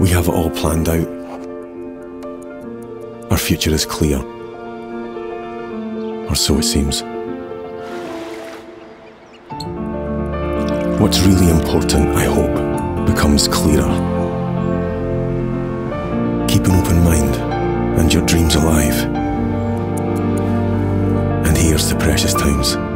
We have it all planned out. Our future is clear. Or so it seems. What's really important, I hope, becomes clearer. Keep an open mind and your dreams alive. And here's the precious times.